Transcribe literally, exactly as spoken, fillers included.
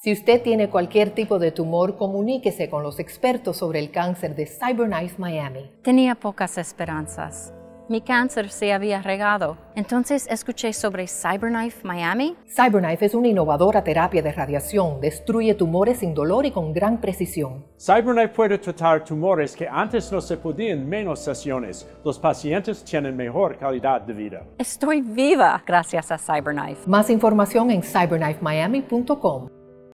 Si usted tiene cualquier tipo de tumor, comuníquese con los expertos sobre el cáncer de CyberKnife Miami. Tenía pocas esperanzas. Mi cáncer se había regado. Entonces escuché sobre CyberKnife Miami. CyberKnife es una innovadora terapia de radiación. Destruye tumores sin dolor y con gran precisión. CyberKnife puede tratar tumores que antes no se podían en menos sesiones. Los pacientes tienen mejor calidad de vida. Estoy viva gracias a CyberKnife. Más información en cyberknife miami punto com.